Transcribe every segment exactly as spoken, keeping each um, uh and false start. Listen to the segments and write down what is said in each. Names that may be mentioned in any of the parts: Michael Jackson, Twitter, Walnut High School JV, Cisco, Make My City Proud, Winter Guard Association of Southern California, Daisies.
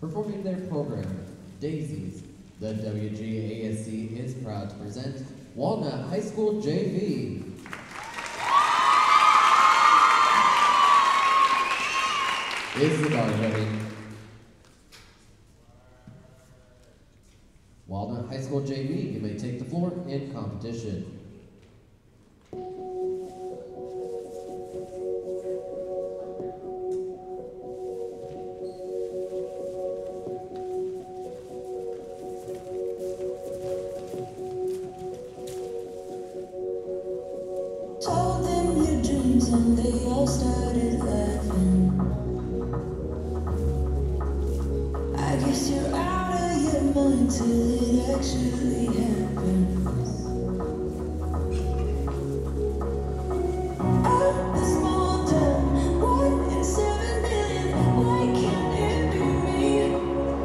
Performing their program, Daisies, the W G A S C is proud to present Walnut High School J V. Is the guard ready? Walnut High School J V, you may take the floor in competition. Told them your dreams and they all started laughing. I guess you're out of your mind till it actually happens. Out this small town, one in seven million. Why can't it be me?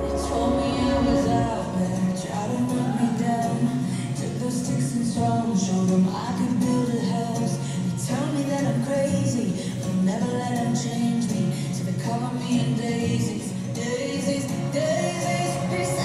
They told me I was out, better try to knock me down. Took those sticks and stones, showed them I could build a house. They tell me that I'm crazy, but never let them change me. So they call me daisies, daisies, daisies.